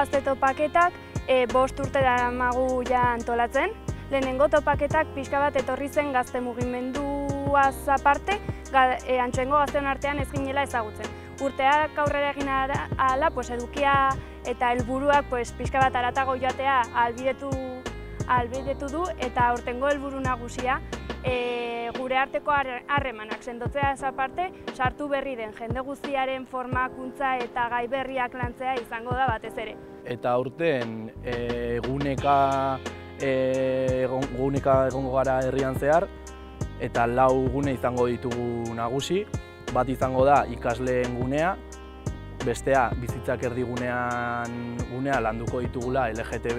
Gazte Topaketak 5 urte daramagu ja antolatzen. Lehenengo topaketak pixka bat etorri zen gazte mugimenduaz aparte, Antsoaingo gazteon artean ez ginela ezagutzen. Urteak aurrera egin ahala, edukia eta helburuak pixka bat haratago joatea ahalbidetu du, eta aurtengo helburu nagusia gure arteko harremanak sendotzea aparte, sartu berri den jende guztiaren formakuntza eta gai berriak lantzea izango da batez ere. Eta aurten guneka egongo gara herrian zehar, eta 4 gune izango ditugu nagusi. Bat izango da ikasleen gunea, bestea bizitzak erdigunean gunea landuko ditugula LGTB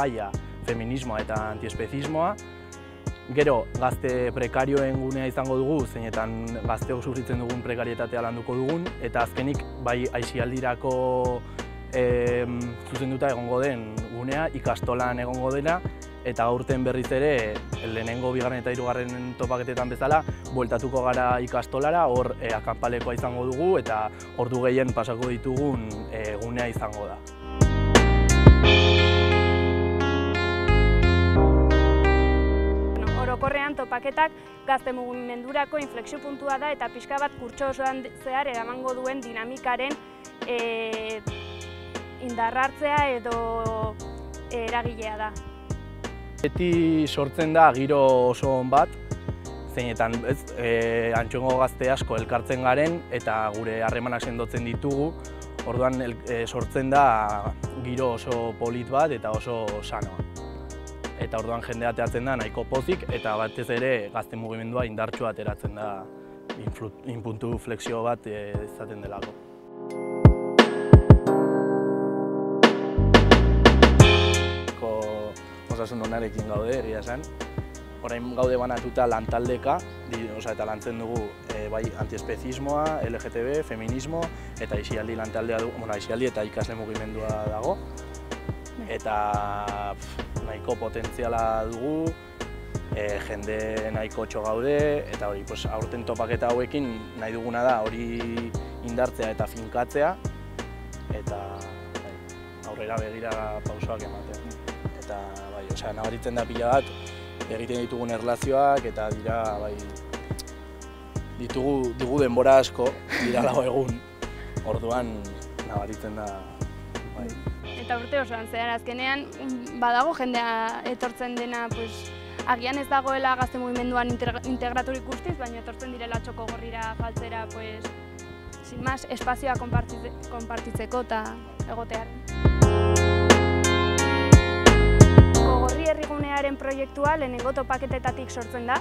gaia, feminismoa eta antiespezismoa. Gero, gazte prekarioen gunea izango dugu, zeinetan gazteok sufritzen dugun prekarietatea landuko dugun, eta azkenik bai aisialdirako zuzenduta egongo den gunea, ikastolan egongo dena, eta aurten berriz ere, lehenengo, 2. eta 3. topaketetan bezala, bueltatuko gara ikastolara, hor akanpalekoa izango dugu, eta ordu gehien pasako ditugun gunea izango da. Orokorrean topaketak gazte mugimendurako inflexio puntua da, eta pixka bat kurtso osoan zehar eramango duen dinamikaren indarrartzea edo eragilea da. Beti sortzen da giro oso on bat, zeinetan Antsoaingo gazte asko elkartzen garen eta gure harremanak sendotzen ditugu, orduan sortzen da giro oso polit bat eta oso sanoa. Eta orduan jendea ateratzen da nahiko pozik eta batez ere gazte mugimendua indartsua ateratzen da inpuntu flexio bat izaten delako. Osasun onarekin gaude, egia esan. Orain gaude banatuta lantaldeka, eta lantzen dugu bai antiespezismoa, LGTB, feminismo, eta aisialdi lantaldea dugu, aisialdi eta ikasle mugimendua dago. Eta nahiko potentziala dugu, jende nahiko txo gaude, eta hori aurten topaketa hauekin nahi duguna da hori indartzea eta finkatzea, eta aurrera begira pausoak ematea. Eta nabaritzen da pila bat, egiten ditugun erlazioak eta ditugu denbora asko dira lau egun, orduan nabaritzen da. Eta urte osoan zehar, azkenean badago jendea etortzen dena, agian ez dagoela gazte mugimenduan integraturik guztiz, baina etortzen direla txoko gorrira faltzera, sin más, espazioa konpartitzeko eta egotearen. Herrigunearen proiektua lehenengo topaketetatik sortzen da.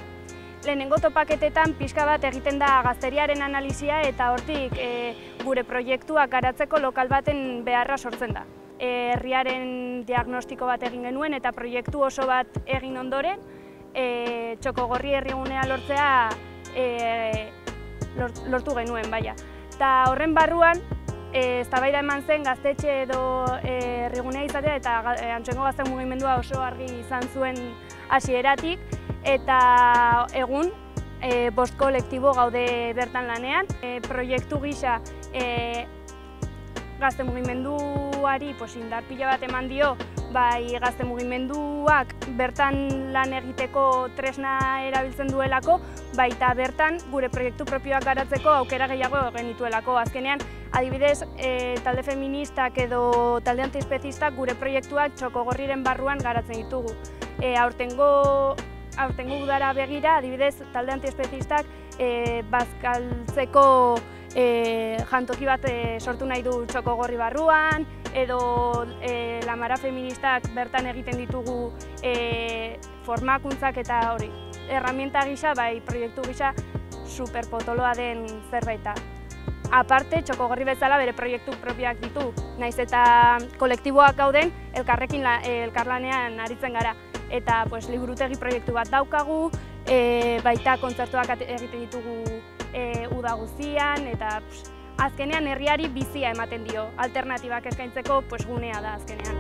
Lehenengo topaketetan pixka bat egiten da gazteriaren analizia eta hortik gure proiektua garatzeko lokal baten beharra sortzen da. Herriaren diagnostiko bat egin genuen eta proiektu oso bat egin ondoren Txokogorri herrigunea lortzea lortu genuen, baina. Eta horren barruan eztabaida eman zen gaztetxe edo herrigunea izatea eta Antsoaingo gazte mugimendua oso argi izan zuen hasieratik eta egun 5 kolektibo gaude bertan lanean. Proiektu gisa gazte mugimenduari indar pila bat eman dio, bai gazte mugimenduak bertan lan egiteko tresna erabiltzen duelako, baita bertan gure proiektu propioak garatzeko aukera gehiago genituelako. Azkenean, adibidez, talde feministak edo talde antiespezistak gure proiektuak Txokogorriren barruan garatzen ditugu. Aurtengo udara begira, adibidez, talde antiespezistak bazkaltzeko jantoki bat sortu nahi du Txokogorri barruan, edo Lamara feministak bertan egiten ditugu formakuntzak eta hori. Herramienta gisa, bai proiektu gisa, superpotoloa den zerbaita. Aparte, Txokogorri bezala bere proiektu propioak ditu, nahiz eta kolektiboak gauden elkarlanean aritzen gara. Eta liburutegi proiektu bat daukagu, baita kontzertuak egiten ditugu uda guztian, eta azkenean herriari bizia ematen dio. Alternatibak eskaintzeko gunea da azkenean.